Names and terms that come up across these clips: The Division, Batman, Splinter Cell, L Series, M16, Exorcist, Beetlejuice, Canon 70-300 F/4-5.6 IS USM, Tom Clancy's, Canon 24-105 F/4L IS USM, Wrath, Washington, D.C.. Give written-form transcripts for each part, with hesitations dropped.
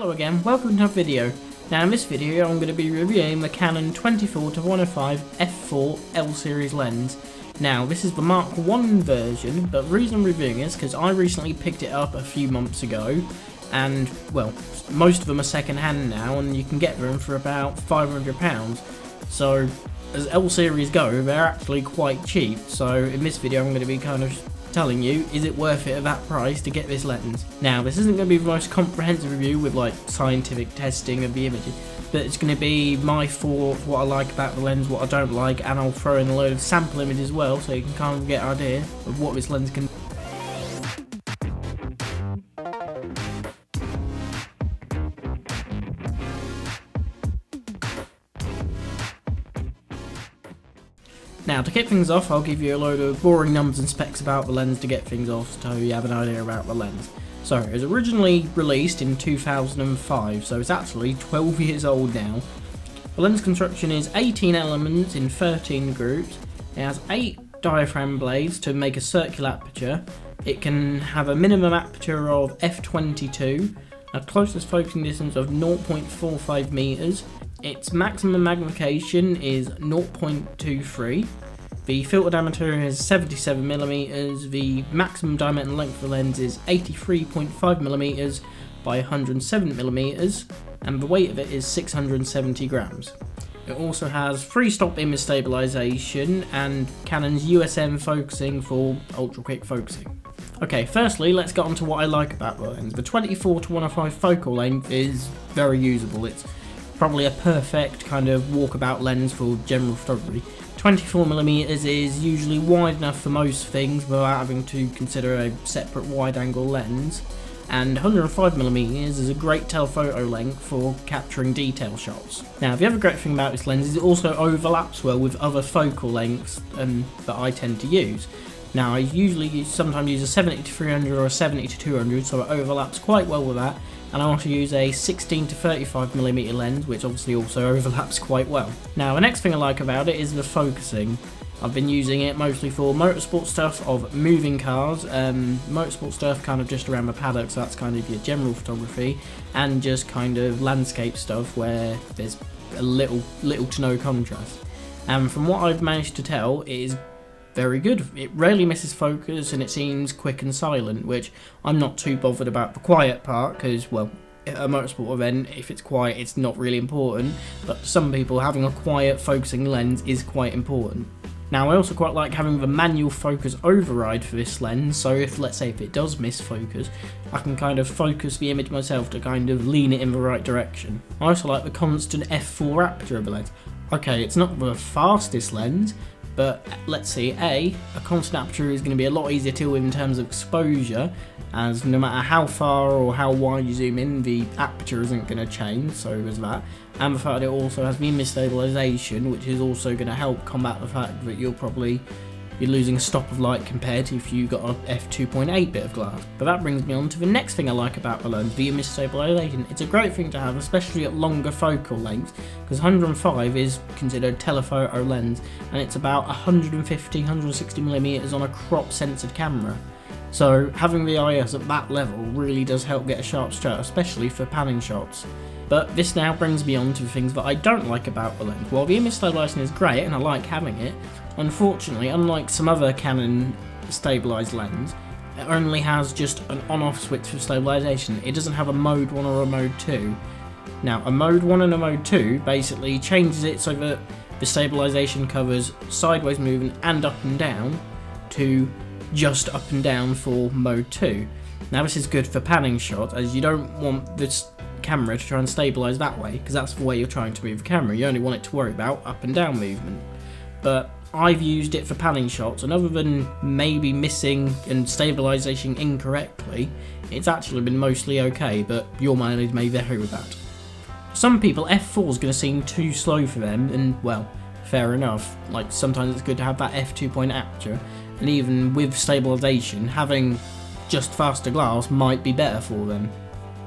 Hello again, welcome to another video. Now in this video I'm going to be reviewing the Canon 24-105 F/4L series lens. Now this is the Mark 1 version, but the reason I'm reviewing is because I recently picked it up a few months ago, and well, most of them are second hand now and you can get them for about £500. So as L series go, they're actually quite cheap, so in this video I'm going to be kind of telling you, is it worth it at that price to get this lens? Now this isn't going to be the most comprehensive review with like scientific testing of the images, but it's going to be my thoughts, what I like about the lens, what I don't like, and I'll throw in a load of sample images as well so you can kind of get an idea of what this lens can do. Now to kick things off, I'll give you a load of boring numbers and specs about the lens to get things off so you have an idea about the lens. So it was originally released in 2005, so it's actually 12 years old now. The lens construction is 18 elements in 13 groups. It has 8 diaphragm blades to make a circular aperture. It can have a minimum aperture of f/22, a closest focusing distance of 0.45 meters. Its maximum magnification is 0.23, the filter diameter is 77mm, the maximum diameter and length of the lens is 83.5mm by 107mm, and the weight of it is 670 grams. It also has three-stop image stabilisation and Canon's USM focusing for ultra-quick focusing. Okay, firstly, let's get on to what I like about the lens. The 24-105 focal length is very usable. It's probably a perfect kind of walkabout lens for general photography. 24mm is usually wide enough for most things without having to consider a separate wide angle lens, and 105mm is a great telephoto length for capturing detail shots. Now the other great thing about this lens is it also overlaps well with other focal lengths that I tend to use. Now I usually sometimes use a 70-300 or a 70-200, so it overlaps quite well with that. And I want to use a 16-35mm lens, which obviously also overlaps quite well. Now the next thing I like about it is the focusing. I've been using it mostly for motorsport stuff of moving cars, motorsport stuff kind of just around the paddock, so that's kind of your general photography, and just kind of landscape stuff where there's a little to no contrast. And from what I've managed to tell, it is very good. It rarely misses focus and it seems quick and silent, which I'm not too bothered about the quiet part because, well, at a motorsport event, if it's quiet, it's not really important, but for some people having a quiet focusing lens is quite important. Now I also quite like having the manual focus override for this lens, so if, let's say, if it does miss focus, I can kind of focus the image myself to kind of lean it in the right direction. I also like the constant f/4 aperture of the lens. Okay, it's not the fastest lens, but let's see, a constant aperture is going to be a lot easier to deal with in terms of exposure, as no matter how far or how wide you zoom in, the aperture isn't going to change, so there's that. And the fact that it also has the image stabilisation, which is also going to help combat the fact that you're losing a stop of light compared to if you've got an f/2.8 bit of glass. But that brings me on to the next thing I like about the lens, the image stabilisation. It's a great thing to have, especially at longer focal lengths, because 105 is considered a telephoto lens, and it's about 150-160mm on a crop-sensitive camera. So having the IS at that level really does help get a sharp shot, especially for panning shots. But this now brings me on to the things that I don't like about the lens. While the image stabilisation is great and I like having it, unfortunately, unlike some other Canon stabilised lens, it only has just an on-off switch for stabilisation. It doesn't have a mode 1 or a mode 2. Now, a mode 1 and a mode 2 basically changes it so that the stabilisation covers sideways movement and up and down to just up and down for mode 2. Now this is good for panning shots, as you don't want this camera to try and stabilise that way, because that's the way you're trying to move the camera. You only want it to worry about up and down movement. But I've used it for panning shots, and other than maybe missing and stabilisation incorrectly, it's actually been mostly okay, but your mileage may vary with that. Some people, f/4 is going to seem too slow for them, and well, fair enough. Like, sometimes it's good to have that f/2 aperture, and even with stabilisation, having just faster glass might be better for them.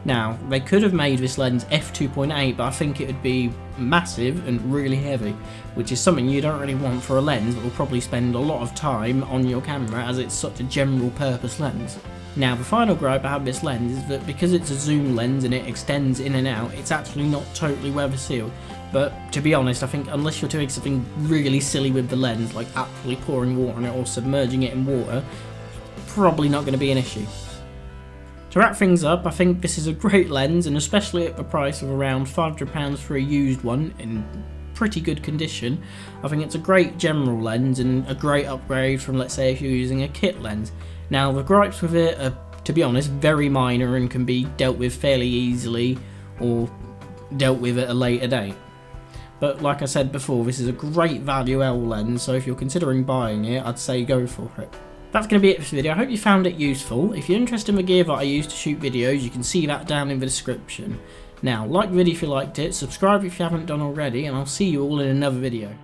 Now, they could have made this lens f/2.8, but I think it would be massive and really heavy, which is something you don't really want for a lens that will probably spend a lot of time on your camera, as it's such a general purpose lens. Now the final gripe I have with this lens is that because it's a zoom lens and it extends in and out, it's actually not totally weather sealed. But to be honest, I think unless you're doing something really silly with the lens, like actually pouring water on it or submerging it in water, probably not going to be an issue. To wrap things up, I think this is a great lens, and especially at the price of around £500 for a used one in pretty good condition, I think it's a great general lens and a great upgrade from, let's say, if you're using a kit lens. Now the gripes with it are, to be honest, very minor and can be dealt with fairly easily or dealt with at a later date. But like I said before, this is a great value L lens, so if you're considering buying it, I'd say go for it. That's going to be it for this video. I hope you found it useful. If you're interested in the gear that I use to shoot videos, you can see that down in the description. Now, like the video if you liked it, subscribe if you haven't done already, and I'll see you all in another video.